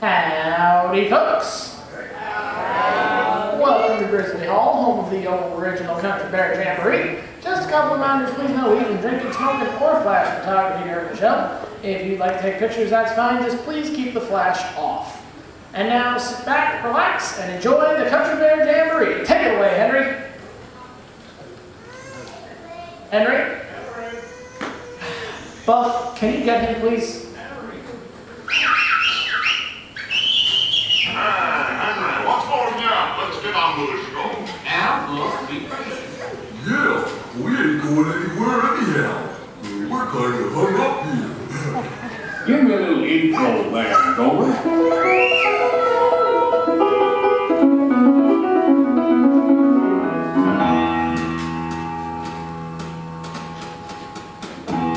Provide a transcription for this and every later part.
Howdy, folks! Howdy. Welcome to Grizzly Hall, home of the old original Country Bear Jamboree. Just a couple of reminders, please no eating, drinking, smoking, or flash photography during the show. If you'd like to take pictures, that's fine. Just please keep the flash off. And now sit back, relax, and enjoy the Country Bear Jamboree. Take it away, Henry. Henry? Henry. Buff, can you get him, please? Yeah, we ain't going anywhere anyhow. We're kind of hung up here. Give me a little intro there, don't we?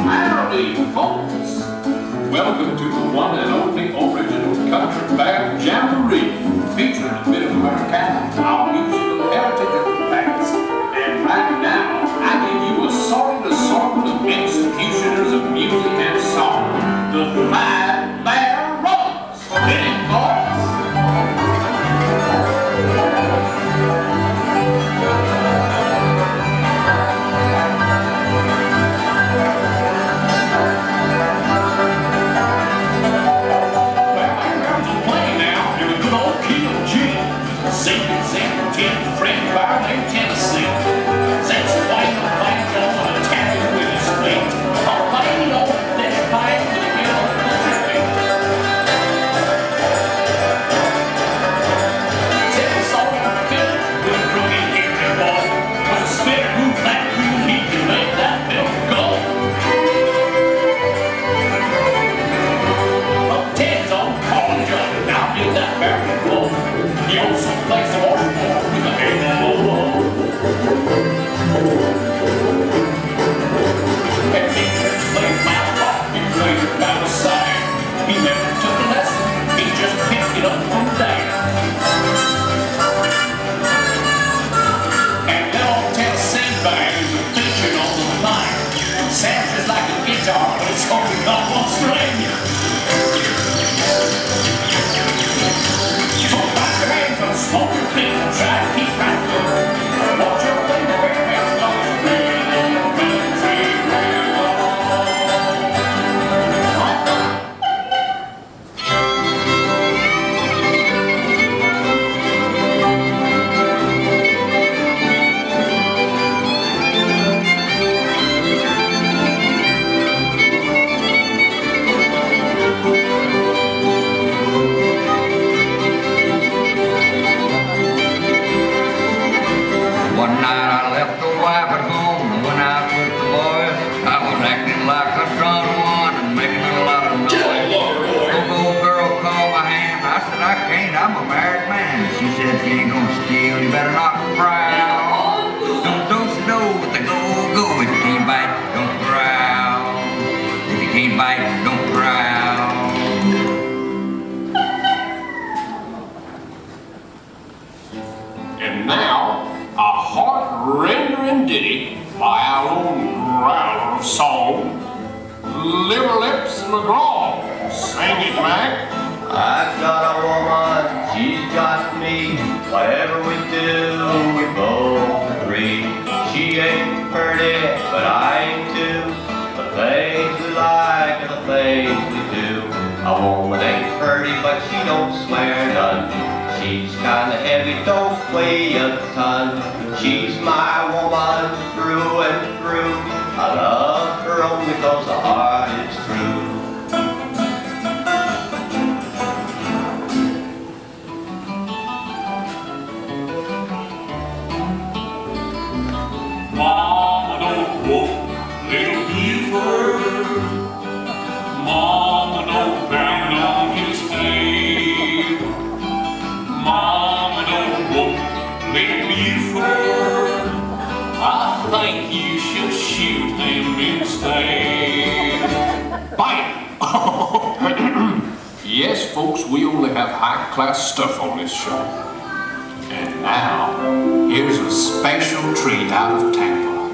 Howdy, folks. Welcome to the one and only original Country Bear Jamboree, featuring a bit of Americana, our musical heritage. Right now, I give you a sorted assortment of executioners of music and song. The Five Bear Rollers. Any thoughts? Well, I got to play now in a good old key of G. Sing and sing and ten, friend fire named Tennessee. Yes, folks, we only have high-class stuff on this show. And now, here's a special treat out of Tampa.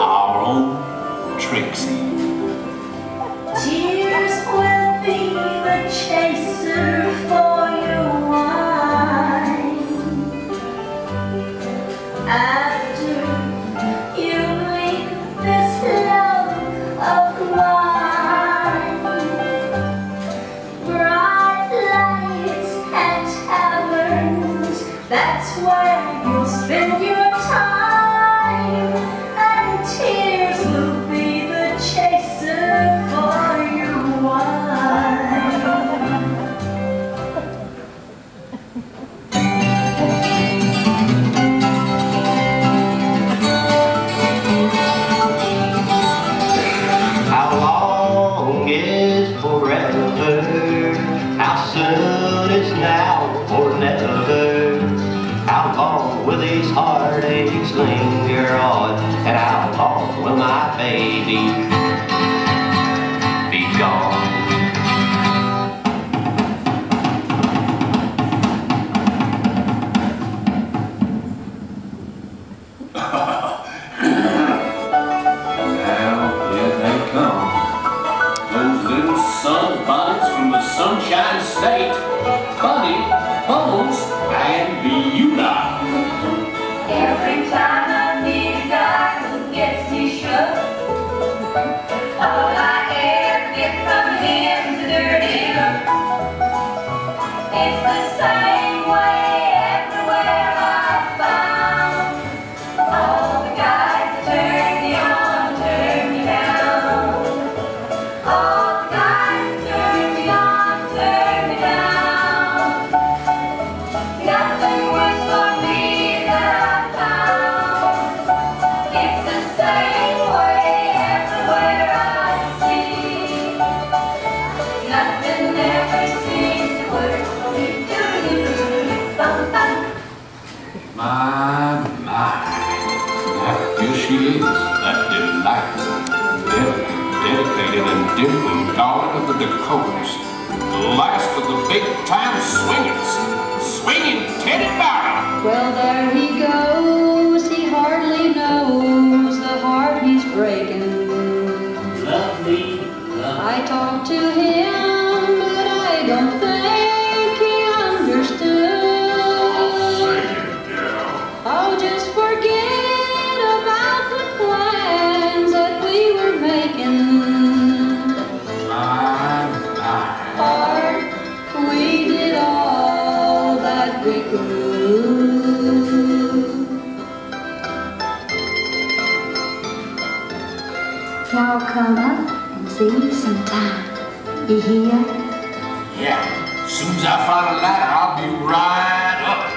Our own Trixie. Tears will be the chaser for Sunshine State, Bunny, Bubbles, and Beulah. Every time I need God gets me shook. All I ever get from him is a dirty look. It's the same way everywhere I've found. All the guys turn you on, turn you down. All the guys turn you on, turn you down. Nothing worse for me that I've found. It's the same way everywhere I see. Nothing ever seems to work. She is that delightful, dedicated and dimpling darling of the Dakotas, the last of the big-time swingers, swinging Teddy Bower. Well, there he goes, he hardly knows the heart he's breaking. Love me, love. I talked to him, but I don't think he understood. I'll say it, girl. Oh, just forget. Now come up and see you sometime. You hear? Yeah. Soon as I find a ladder, I'll be right up.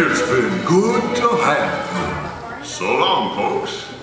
It's been good to have you. So long, folks.